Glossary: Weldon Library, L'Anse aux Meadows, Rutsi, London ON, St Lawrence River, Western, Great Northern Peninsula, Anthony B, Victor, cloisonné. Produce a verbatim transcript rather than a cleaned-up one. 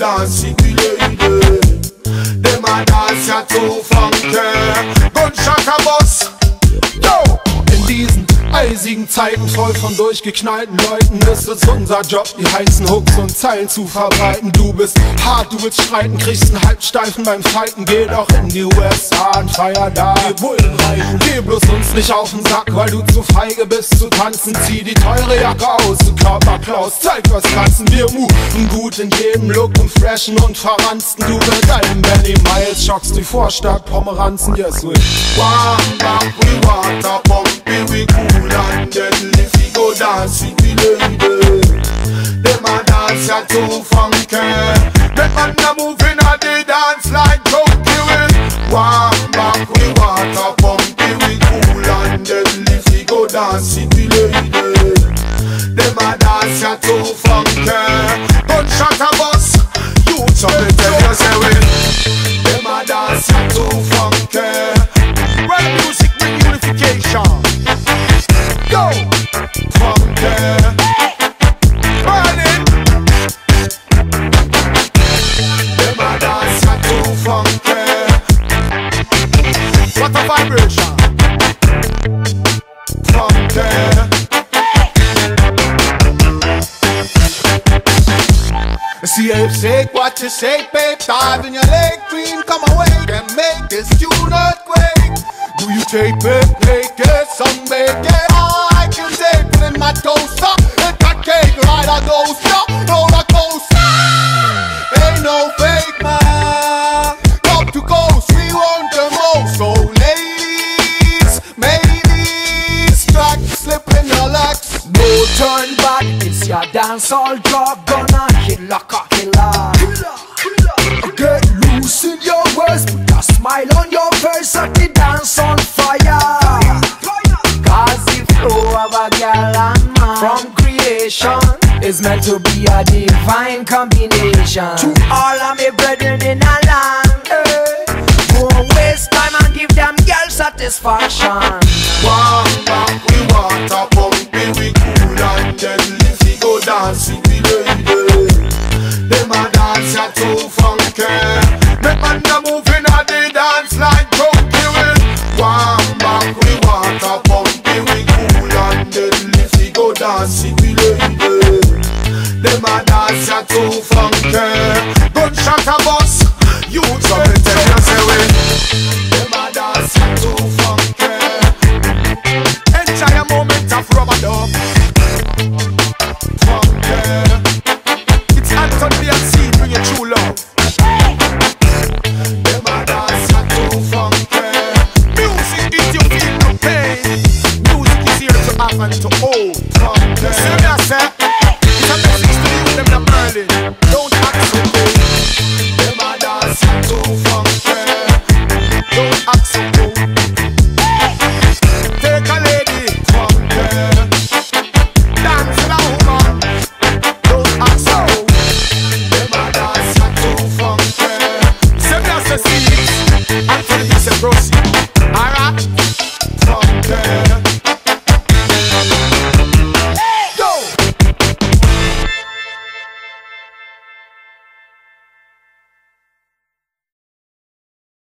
danse, dem a das ja zu flanken. Gunschaka Boss, yo! In diesen eisigen Zeiten voll von durchgeknallten Leuten ist es unser Job, die heißen Hooks und Zeilen zu verbreiten. Du bist hart, du willst streiten, kriegst einen Halbsteifen beim Fighten. Geh doch in die U S A und feier da, wir Bullen reichen. Geh bloß uns nicht auf den Sack, weil du zu feige bist zu tanzen. Zieh die teure Jacke aus, du Körperklaus, zeig was tanzen. Wir moven gut in jedem Look und freshen und verransten. Du mit deinem Benny Miles schockst die Vorstadt Pomeranzen. Yes, we we cool and deadly, we go dance with the lady. Dem a dance ya too funky, make man a move inna the dance like junkie. We warm back, we water pumpy, we cool and deadly, we go dance with the lady. Dem a dance ya too funky, gunshot a bus, you chop it down and say we. Dem a dance ya too funky, rap music bring unification. Go! From there, burn it! Dem a dance ya too funky. What a vibration! From there. See if shake what you shake, babe. Dive in your leg, dream come awake and make this tune earthquake. Do you take it, make it, some make it? My toaster, it got cake right out those stuff, roller coaster. Ain't no fake man, top to coast, we want the most. So ladies, mateys, crack, slip in your legs. No turn back, it's your dance all job, gonna kill a cockilla. Get loose in your words, put a smile on your face, set the dance on fire. From creation is meant to be a divine combination. To all of my brethren in our land, hey. Don't waste time and give them girl satisfaction. Warm back, we water pumping, we cool and deadly, we go dancing with the lady. Dem a dance ya too funky, make man a move inna the dance like junkie. Warm back, we water pumping, we cool and deadly. Dance with the lady, dem a dance ya too funky. Gunshot a bus, you chop it down and say we. Dem a dance ya too funky. Enjoy a moment of rubber dub. Funky. It's Anthony B and C, bring your true love. Dem a dance ya too funky. Music is your feel no pain. Music is here to have and to hold. Seriously, it's a message to you, them not burning.